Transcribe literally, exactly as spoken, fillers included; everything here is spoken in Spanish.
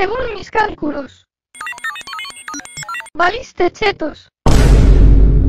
Según mis cálculos, valiste chetos.